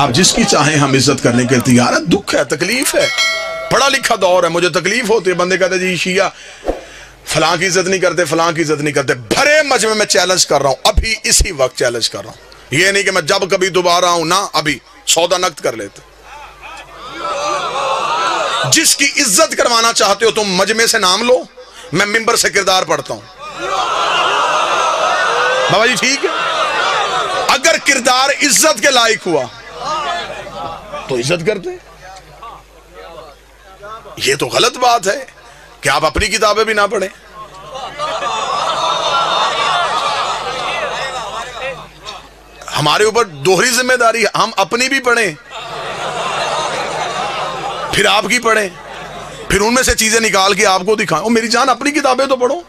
आप जिसकी चाहें हम इज्जत करने के लिए तैयार है। दुख है, तकलीफ है, पढ़ा लिखा दौर है, मुझे तकलीफ होती है। बंदे कहते जी शिया फलां की इज्जत नहीं करते, फलां की इज्जत नहीं करते। भरे मजमे में चैलेंज कर रहा हूं, अभी इसी वक्त चैलेंज कर रहा हूं। ये नहीं कि मैं जब कभी दोबारा आऊं ना, अभी सौदा नक्त कर लेते। जिसकी इज्जत करवाना चाहते हो तुम मजमे से नाम लो, मैं मिंबर से किरदार पढ़ता हूं। बाबा जी ठीक है, अगर किरदार इज्जत के लायक हुआ तो इज्जत करते। ये तो गलत बात है कि आप अपनी किताबें भी ना पढ़ें। हमारे ऊपर दोहरी जिम्मेदारी, हम अपनी भी पढ़ें फिर आपकी पढ़ें, फिर उनमें से चीजें निकाल के आपको दिखाएं। ओ मेरी जान, अपनी किताबें तो पढ़ो।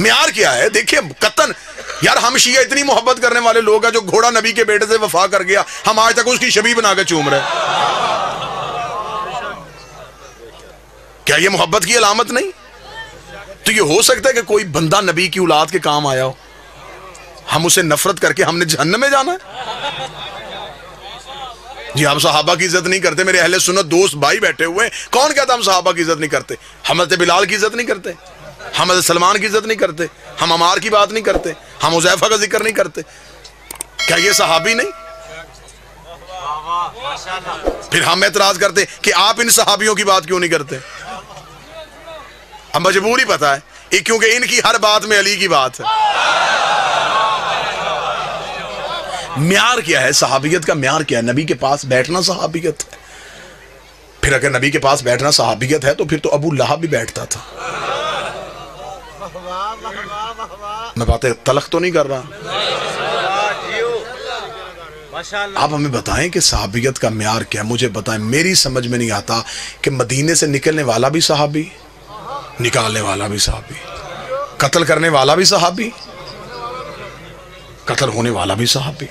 म्यार क्या है देखिए कतन। यार हम शिया इतनी मोहब्बत करने वाले लोग हैं, जो घोड़ा नबी के बेटे से वफा कर गया, हम आज तक उसकी शबी बना के चूम रहे। क्या ये मोहब्बत की अलामत नहीं? तो ये हो सकता है कि कोई बंदा नबी की औलाद के काम आया हो, हम उसे नफरत करके हमने जहन्नम में जाना है। जी हम सहाबा की इज्जत नहीं करते, मेरे अहले सुन्नत दोस्त भाई बैठे हुए, कौन कहता हम सहाबा की इज्जत नहीं करते? हज़रत बिलाल की इज्जत नहीं करते, हम हज़रत सलमान की इज्जत नहीं करते, हम अमार की बात नहीं करते, हम हुज़ैफा का जिक्र नहीं करते। क्या ये सहाबी नहीं? फिर हम एतराज करते कि आप इन सहाबियों की बात क्यों नहीं करते। हम मजबूरी पता है, क्योंकि इनकी हर बात में अली की बात है। म्यार क्या है सहाबियत का? म्यार क्या है? नबी के पास बैठना सहाबियत है। फिर अगर नबी के पास बैठना सहाबियत है तो फिर तो अबू लहब भी बैठता था। मैं बातें तलख तो नहीं कर रहा। आप हमें बताएं कि सहाबियत का म्यार क्या है, मुझे बताएं। मेरी समझ में नहीं आता कि मदीने से निकलने वाला भी सहाबी, निकालने वाला भी सहाबी, कत्ल करने वाला भी सहाबी, कत्ल होने वाला भी सहाबी।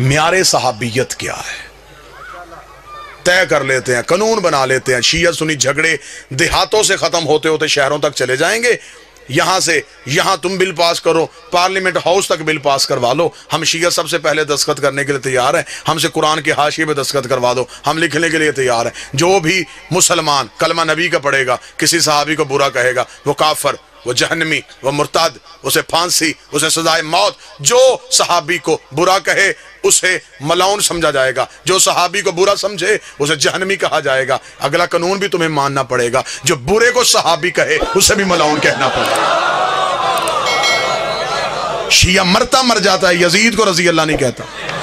म्यारे सहाबियत क्या है तय कर लेते हैं, कानून बना लेते हैं। शिया सुनी झगड़े देहातों से खत्म होते होते शहरों तक चले जाएंगे। यहां से यहां तुम बिल पास करो, पार्लियामेंट हाउस तक बिल पास करवा लो। हम शिया सबसे पहले दस्तखत करने के लिए तैयार हैं। हमसे कुरान के हाशिए पे दस्तखत करवा दो, हम लिखने के लिए तैयार हैं। जो भी मुसलमान कलमा नबी का पढ़ेगा, किसी सहाबी को बुरा कहेगा, वो काफर, वो जहन्नमी, वो मुर्ताद, उसे फांसी, उसे सजाए मौत। जो सहाबी को बुरा कहे उसे मलाउन समझा जाएगा, जो सहाबी को बुरा समझे उसे जहन्नमी कहा जाएगा। अगला कानून भी तुम्हें मानना पड़ेगा, जो बुरे को सहाबी कहे उसे भी मलाउन कहना पड़ेगा। शिया मरता मर जाता है, यजीद को रजी अल्लाह नहीं कहता।